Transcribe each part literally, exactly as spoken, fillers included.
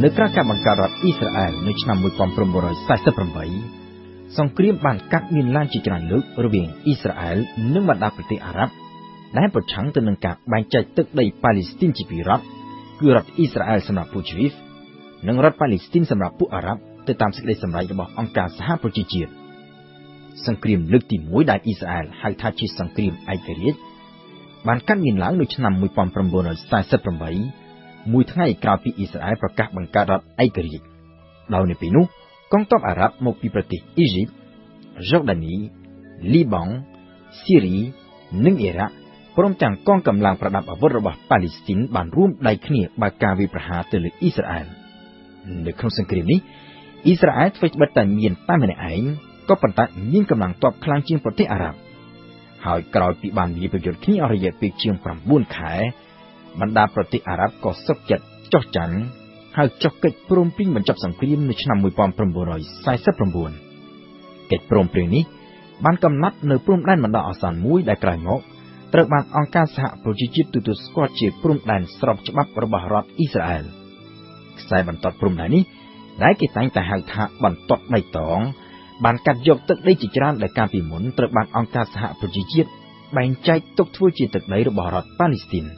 ในพระกำมังการัฐอิสราเอลในชนามวยความปรมบริสัยสปรมไบสงครามบานกักมินลานจิจนาลึกระเบียงอิสราเอลเนื่องมาจากประเทศอาหรับได้ประชันตนกักแบ่งใจตึกในปาเลสไตน์จิปิรับคือรัฐอิสราเอลสำหรับผู้ชีวิตหนึ่งรัฐปาเลสไตน์สำหรับผู้อาหรับแต่ตามสิทธิสำหรับระบบองค์การสหประชาชาติสงครามลึกที่มวยได้อิสราเอลให้ท่าชีสงครามไอเกเรตบานกักมินลานในชนามวยความปรมบริสัยสปรมไบมวยทั้งไอกราฟีอิสราเอลประกาศบังการัฐไอเกเรตเราในปีนู้กองทัพอาหรับมกปีประเทศอียิปต์จอร์แดนีลิบานซีเรียนึ่งอิรักพร้อมจังกองกำลังประดับอาวุธระบาดปาเลสไตน์บานรุ่มได้ขณีบาการวิประหารเตลิอิสราเอลในครั้งสงครามนี้อิสราเอลฝ่ายบัตตันเมียนใต้แม่น้ำไอน์ก็ปะทะยิงกำลังตอบคลังจีนประเทศอาหรับหายกลายปีบานมีประโยชน์ขณีอารยะปีเชียงปรำบุญขายบรรดาประเทศอาหรับก็สกจัดจอกจันหากจอกเกิดโปร่งปริ่งบรรจับสังครีมในชนามวยปอมปรมบรอยไซส์ปรมบวนเกิดโปร่งปริ่งนี้บ้านกำนัดเนื้อปรุ่มแดนบรรดาอาสานมุ้ยได้กลายงอกตระบังองค์การสหประชาชาติตุตุสกอตเชียปรุ่มแดนสรับฉบับระบาดรัฐอิสราเอลสายบรรทัดปรุ่มแดนนี้ได้เกิดตั้งแต่หากท่าบรรทัดไม่ตองบ้านกัดยกตึกได้จิจารณ์ได้การปีหมุนตระบังองค์การสหประชาชาติแบ่งใจตกทั่วจีตึกในระบาดรัฐปาเลสไตน์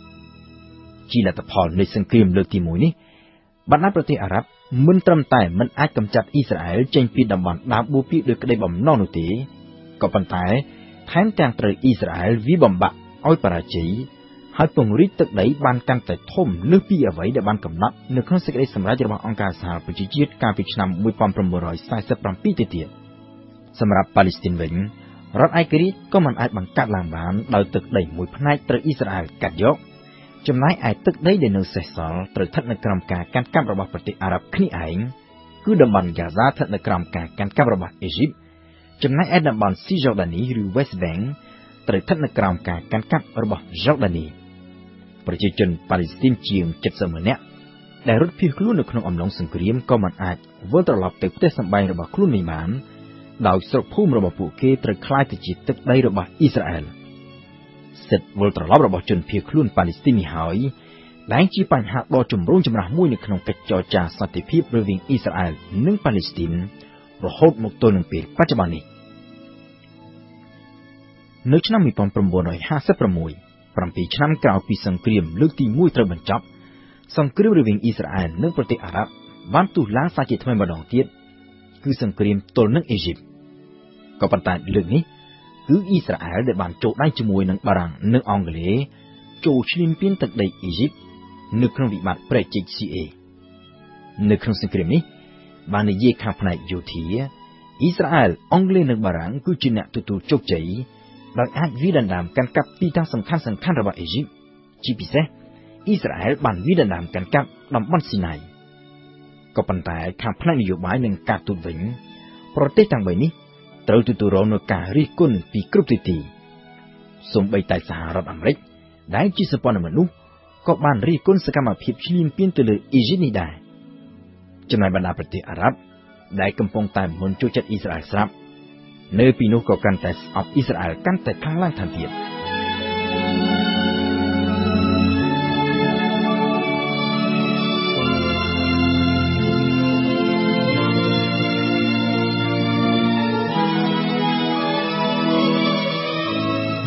จีนัตพรในสังครีมเลือกที่มุ้ยนี้บรรดาประเทศอาหรับมันตรำไต่มันอาจกำจัดอิสราเอลเจงปีดำบอลดาบูพีโดยกระไดบอมนอนุตีก็ปัญไตแทนแตงตรอิสราเอลวิบอมบะอ้อยปราจีให้ปงริตตึกไหนบานกันแต่ท่มเลือกปีเอาไว้เดบันกำนัดเนื้อข้างศึกได้สำหรับระบบองค์การสหประชาชาติการพิจารณามวยความประมวลรอยสายสปรัมปีเตียสำหรับปาเลสไตน์เวงรัฐไอเกริตก็มันอาจบังกัดลางบานโดยตึกไหนมวยพนัยตรอิสราเอลกัดยกจำนายไอตึกได้เดินเสร็จสองตรึกทัดในกรมการการก้าวระบาดประเทศอาหรับขี้ไอคือดับบันกาซาทัดในกรมการการก้าวระบาดอียิปต์จำนายไอดับบันซีจอร์แดนีหรือเวสต์แบงก์ตรึกทัดในกรมการการก้าวระบาดจอร์แดนีประชาชนปาเลสไตน์เชียงเจ็ดเสมอเนี่ยได้รถพิคลุนในขนมอมลงสังเกตก็มันอาจวัตรหลับตึกได้สบายระบาดคลุนในบ้านดาวสระพุ่มระบาดปูเกตรึกคล้ายตจิตตึกได้ระบาดอิสราเอลเสร็จวอลตรลับระบบจนเพียคลุ่นปาเลสไตน์หายหลังจีปัญหาต่อจุ่มรุ่งจำรามุ่ยในขนมกระจอจาสันติพิบริเวณอิสราเอลนึ่งปาเลสไตน์ระหดมุกตัวหนึ่งปีปัจจุบันนี้ในชนะมีปอนประมวลหน่อยห้าสิบประมวยประมปีชนะกล่าวปีสังเกตเลือกที่มุ่ยตระบันจับสังเกตบริเวณอิสราเอลนึ่งประเทศอาหรับวันตุล้างสากิทไม่มาดองเทียดคือสังเกตตัวนึ่งอียิปต์ก็ปัญหาเรื่องนี้คืออิสราเอลได้บานโจได้จมวยนังบารังนังอังกฤษโจชลิมปินตักได้อียิปต์นึกเครื่องวิบัติประจิตซีเอนึกเครื่องสังเกตนี้บานในเยคาพนัยยูทีอิสราเอลอังกฤษนังบารังกู้จีนตุตุโจกใจบางอาจวิดันดามกันกับที่ตั้งสำคัญสำคัญระบาดอียิปต์จีพิเซอิสราเอลบานวิดันดามกันกับลำบันซิไนก็ปัญหาคาพนัยนโยบายหนึ่งการตุนวิ่งประเทศต่างใบนี้เราตุตุรนกาเรียกคนปีกรุบติตีสมบัยไต่สหรัฐอเมริกได้จีสปอนมนุษย์ก็บ้านเรียกคนสกามภิบชลิมเปียนตัวเลยอียิปต์นี่ได้จำนายบรรดาประเทศอาหรับได้กำปองไต่มนจุจัดอิสราเอลสรับเนปีนุก็กันแต่อับอิสราเอลกันแต่ข้างล่างทันที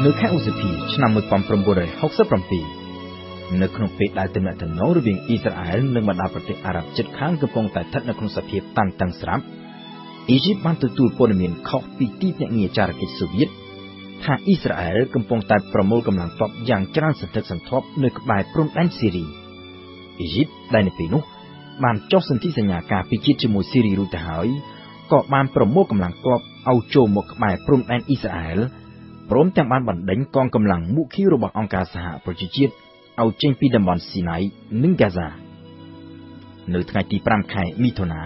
เนื้อแค่อุตสาหีชนะมือความประมวลหกสิบประมปีเนื้อขนมเป็ดได้เต็มหน้าถนนระเบียงอิสราเอลเนื้อบรรดาประเทศอาหรับจัดค้างกระพงแต่ทัดในขนมสาเหตุตันตังสรับอียิปต์มันตุตูปนเมียนเข้าปีตีเนี่ยเงียจารกิจสุวิทถ้าอิสราเอลกระพงแต่ประมวลกำลังตอบอย่างจรันสันทักสันทบเนื้อกบายปรุงแอนซีรีอียิปต์ได้ในปีนู้มันเจ้าสันติสัญญาการพิจิตจมูซีรีรู้แต่หายก็มันประมวลกำลังตอบเอาโจมกบายปรุงแอนอิสราเอลพร้อมจากบ้านบันเดนกองกำลังมุขีระบบองค์การสหประชาชาติเอาเจงปีดัมบอนซีไนนึงกาซาในทางที่ปรามไข่มิถุนา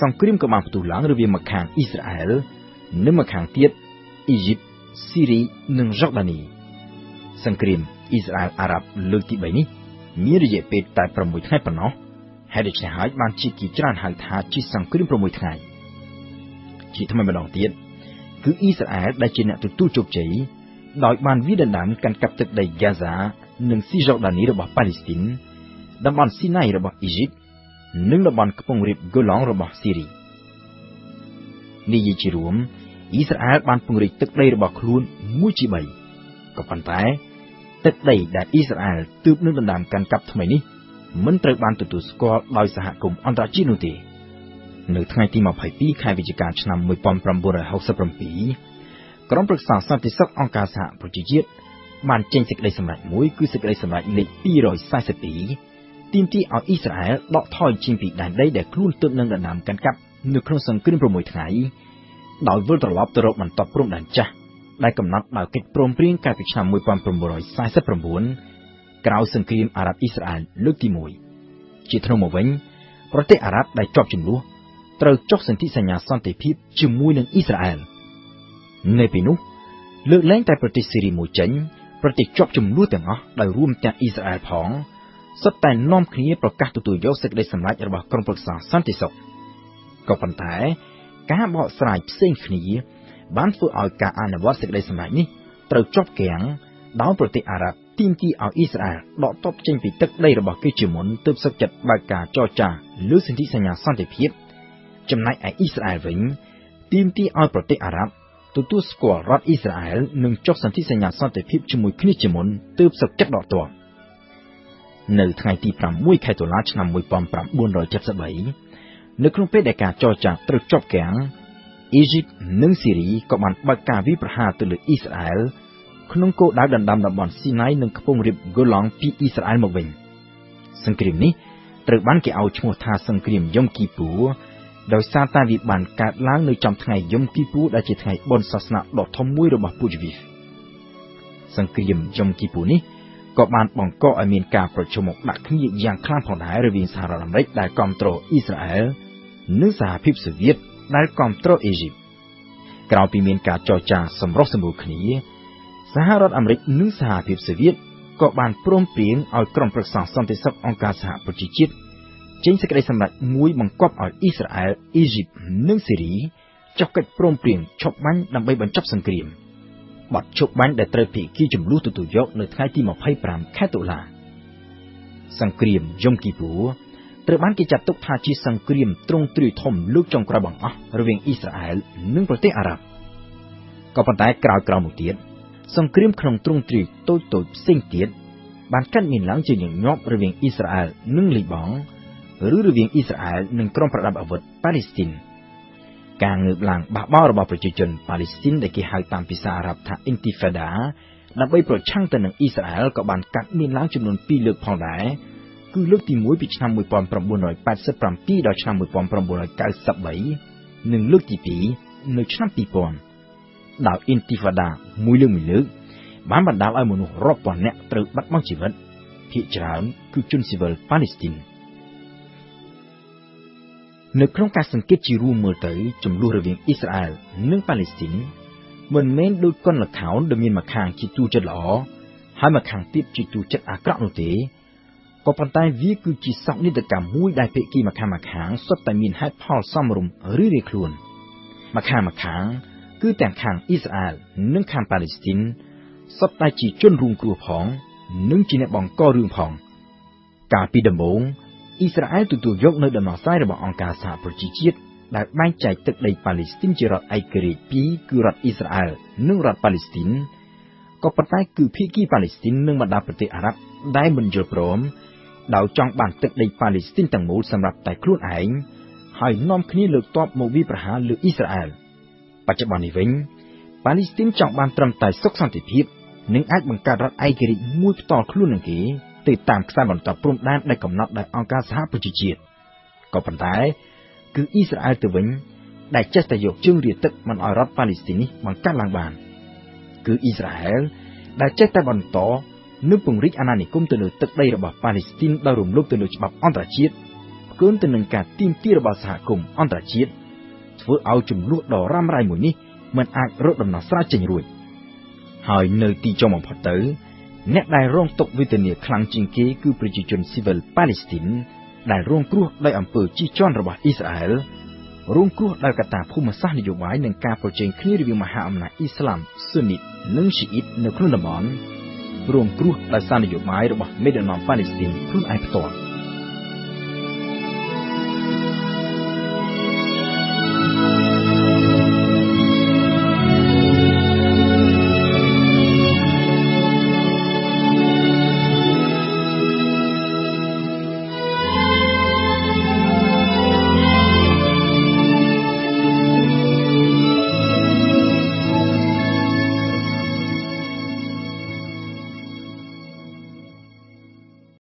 สงครามกำลังประตูหลังระเบียงมาขังอิสราเอลนึกมาขังเทียดอียิปต์ซีเรียนึงจอร์แดนีสงครามอิสราเอลอาหรับเลือกที่ใบนี้มีระยะเปิดตายประมวยไทยปนอให้ได้ใช้หายบ้านชีกิจรันหายทาชีสงครามประมวยไทยชีทำไมมาดองเทียดคืออิสราเอลได้ชนะตุตุจบใจโดยมันวิดนามกันกับตึกในกาซาหนึ่งซีจอร์แดนระบบปาเลสไตน์ดัมบันซีไนระบบอียิปต์ นึ่งละบันกปงริบกุลองระบอบซีรีนี่ยิ่งชิรวมอิสราเอลบันปงริบตึกได้ระบอบคลุนมุจิใบกับปันไตตึกได้แดดอิสราเอลตืบนึ่งดำดำกันกับทำไมนี่มันตรึกบันตุตุสกอลอยสหกรมอันตรจีนุตีหนึ่งทั้งไงที่มาภัยปีขายวิจการชนะมวยปอมปรำบุระหกสิบปรำปีกรมปรึกษาสันติสักองการสหประชาชาติมันเจนสิกได้สำหรับมวยคือสิกได้สำหรับในปีรอยสายสปีทีมที่เอาอิสราเอลเลาะถอยชิงปีได้ได้แด่คลุ้นตึกนั่งดำน้ำกันกับหนึ่งครั้งสังเกตประมวยไทยดาววัลตลอดตลบมันตอบพรุ่งดันจ้าได้กำนัดดาวเกตปรมเปลี่ยนการวิจารมวยปอมปรำบุระสายสิบปรำบุญกล่าวสังเกตอาหรับอิสราเอลเลือกที่มวยจิตรโมวิญประเทศอาหรับได้จบจนรู้เติร์กจกสันติสัญญาสันติพิบจมูกหนึ่งอิสราเอลในปีนู้นเลือกแรงแต่ปฏิสิริมูจันประติจบจมูกต่างอ่ะได้ร่วมแต่อิสราเอลผองสแตนน้อมครีประกาศตัวตัวยกศึกได้สำลักระบากรมปรึกษาสันติสุขกับปัญหาการบ่อสลายเส้นครีบ้านฟูเอาการอ่านว่าศึกได้สำลักนี้เติร์กจบแข็งดาวประติอาหรับทีมที่เอาอิสราเอลดอกตบเจนปีตึกได้ระบากกิจมุนเติมสักจัดบากกาจอจ่าหรือสันติสัญญาสันติพิบจำนายไออิสราเอลวิ่งทีมที่เอาประเทศอาหรับตัวตัวสกอร์รัฐอิสราเอลหนึ่งจกสันติสัญญาสันติพิบจมูกคณิจมนเติบสักจัดดอกตัวในทางที่ปรำมวยไขตัวล้านนำมวยปอมปรำบุญรอยจับสบายในกรุงเปดากาจอจากตรึกจอบแข็งอียิปต์หนึ่งซีรีกับมันบากาวิประหารตัวอิสราเอลขนมโกดาดันดำดับบอลซีไนหนึ่งกระพงริบกลองปีอิสราเอลมาวิ่งสังเกตนี้ตรึกบ้านแกเอาชโมธาสังเกตยมกีปูโดยซาตานวิบัติการล้างในจำทางยมกิปูได้จิตทางบนศาสนาดอกทอมมุยระบอบปูจวิฟสังเกตยมกิปูนี้ก็บานปองก็อเมริกาประชุมอกดักขึ้นอย่างคลั่งผ่อนหายระวินสหรัฐอเมริกาได้กอมโตรอิสราเอลเนื้อสหพิภพโซเวียตได้กอมโตรอียิปต์กล่าวปีเมนกาจอจาสมรสมบูรณ์นี้สหรัฐอเมริกาเนื้อสหพิภพโซเวียตก็บานพร้อมเปลี่ยนเอากรมประสานสันติสัพองการสหประชาชาติเจนสกัดสำหรับมวยบังกอบเอาอิสราเอลอียิปต์หนึ่งซีรีจับกัดโปร่งเปลี่ยนชกมันนำไปบรรจับสังเกตบัดชกมันได้เตะผีขี้จมลู่ตุตุยกในท้ายที่มาไพ่ปรามแค่ตุลาสังเกตยมกีบูเตะบ้านกิจัดตุกทาจีสังเกตตรงตรีทอมลูกจงกระบังอ่ะระเวงอิสราเอลหนึ่งประเทศอาหรับก็ปัญหากราวกราวมุติย์สังเกตขนมตรงตรีโตโตเซิงเตียบ้านกันมีหลังจีนอย่างยอบระเวงอิสราเอลหนึ่งลีบองหรือระเบียงอิสราเอลหนึ่งกรมประดับอาวุธปาเลสไตน์การเงือบหลังบ้าบ้าระบอบประชาชนปาเลสไตน์ได้กี่หายตามภาษาอาหรับทางอินทิฟาดานับไปโปรดช่างแต่หนึ่งอิสราเอลกับบานกัดมีล้างจำนวนปีเลือกพองได้คือเลือกที่มวยปีชนามวยปอมประบุนอยแปดสิบปรำปีดาวชนามวยปอมประบุนอยเก้าสิบใบหนึ่งเลือกที่ปีหนึ่งชนามปีปอนดาวอินทิฟาดามวยเลือกมีเลือกบ้านบัดดาวไอ้หมูนุ่งรอบปอนเนี่ยตรึกบัดมั่งชีวิตพิจารณ์คือจุนซิเวลปาเลสไตน์ในโครงการสังเกตจิรูเมื่อถึงจำลูระเวียงอิสราเอลเนื่องปาเลสไตน์เหมือนเม้นดูก้อนหลักเขาดำยินมาคางจิตูจัดหล่อให้มาคางติบจิตูจัดอากระนุเตก็ปันไตวิคือจิสักนิตกรรมมุ้ยได้เปกีมาคางมาคางสดแต่มีนให้พ่อซ่อมรุมหรือเรียกลุนมาคางมาคางคือแต่งคางอิสราเอลเนื่องคางปาเลสไตน์สดแต่จิจนรุงกลัวผองเนื่องจีเนบองก็รุงผองกาปีดำบงอิสราเอลตุตุยกในดำน้ำทรายระบอบองการสหประชาชาติได้แบ่งใจตึกในปาเลสไตน์จีรัฐไอเกเรปีคือรัฐอิสราเอลหนึ่งรัฐปาเลสไตน์ก็ปัจจัยคือพิกีปาเลสไตน์หนึ่งบรรดาประเทศอาหรับได้บรรจุพร้อมดาวจองบันตึกในปาเลสไตน์ต่างหมู่สำหรับแต่ครุ่นเองให้น้อมคณีเลือกตอบโมวีประหารหรืออิสราเอลปัจจุบันนี้เองปาเลสไตน์จองบันตรำไต่ซอกสันติพิบหนึ่งอาจบังการรัฐไอเกเรมุ่ยต่อครุ่นหนึ่งกีติดตามสายบอลต่อปรุงด้านได้กำหนดได้องการสหประชาชาติก็ปัญหาคืออิสราเอลตัววิ่งได้เจตยกจึงเรียกตึกมันออยรัฐปาเลสไตน์มันกัดลังบานคืออิสราเอลได้เจตบอลต่อนึกปุ่งริกอาณานิคมตัวหนึ่งตึกได้ระบอบปาเลสไตน์ได้รวมลูกตัวหนึ่งฉบับอันตรายชีตเกินตัวหนึ่งการตีมตีระบอบสหกรมอันตรายชีตเพื่อเอาจุ่มลูกดอกร่ำไรหมุนนี้มันอาจรดดำน้ำสลายจริงรวยหายเนยตีจอมพัดเต๋อเนตได้ร่วงตกวิตเนียคลังจิงเกคือประชาชนซิวิลปาเลสไตน์ได้ร่วงกลัวได้อำเภอจีจอนระบาดอิสราเอลร่วงกลัวได้กระตาผู้มาสร้างนโยบายในการโปรเจกต์คลีรีวิวมหาอำนาจอิสลามซุนนิตนึ่งชีอิตในครุ่นละมอนร่วงกลัวได้สร้างนโยบายระบาดเมดินอมปาเลสไตน์ครุ่นไอพตอ